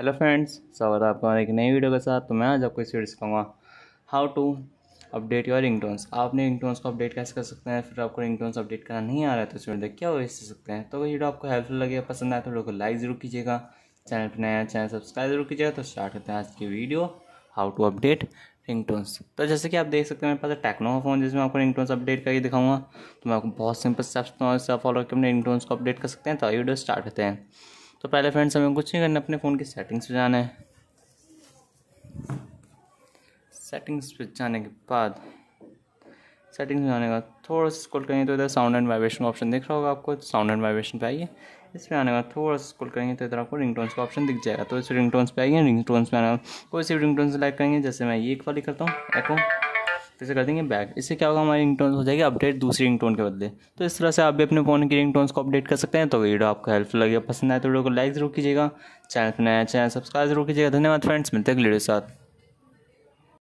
Hello friends, स्वागत है आपका हमारे एक नई वीडियो के साथ। तो मैं आज आपको इस वीडियो सिखाऊंगा how to update your ringtones. आपने रिंगटोन्स को अपडेट कैसे कर सकते हैं, फिर आपको रिंगटोन्स अपडेट करना नहीं आ रहा है तो इस वीडियो देख क्या हो इससे सकते हैं। तो वीडियो आपको हेल्पफुल लगे, पसंद आए तो वीडियो को लाइक जरूर कीजिएगा, चैनल पर नया चैनल सब्सक्राइब जरूर कीजिएगा। तो स्टार्ट करते हैं आज की video how to update ringtones. तो जैसे कि आप देख सकते हैं मेरे पास टेक्नो फोन, जिसमें आपको रिंगटोन्स अपडेट करके दिखाऊंगा। तो मैं आपको बहुत सिंपल स्टेप्स फॉलो करके अपने रिंगटोन्स को अपडेट कर सकते हैं। तो ये वीडियो स्टार्ट करते हैं। तो पहले फ्रेंड्स हमें कुछ नहीं करना, अपने फ़ोन की सेटिंग्स पे जाना है। सेटिंग्स पे जाने के बाद थोड़ा सा स्क्रॉल करेंगे तो इधर साउंड एंड वाइब्रेशन का ऑप्शन दिख रहा होगा आपको। साउंड एंड वाइब्रेशन पे आइए, इस पे आने का थोड़ा सा स्क्रॉल करेंगे तो इधर आपको रिंगटोन्स का ऑप्शन दिख जाएगा। तो इस रिंगटोन्स पे आइए, रिंगटोन्स पे आने का कोई सी रिंगटोन्स लाइक करेंगे। जैसे मैं ये एक वाली करता हूँ, एको जैसे कर देंगे बैक। इससे क्या होगा, हमारी रिंगटोन्स हो जाएगी अपडेट दूसरी रिंगटोन के बदले। तो इस तरह से आप भी अपने फ़ोन की रिंगटोन्स को अपडेट कर सकते हैं। तो वीडियो आपको हेल्पफुल लगे, पसंद आए तो वीडियो को लाइक जरूर कीजिएगा, चैनल पर नया चैनल सब्सक्राइब जरूर कीजिएगा। धन्यवाद फ्रेंड्स, मिलते हैं अगले वीडियो के साथ।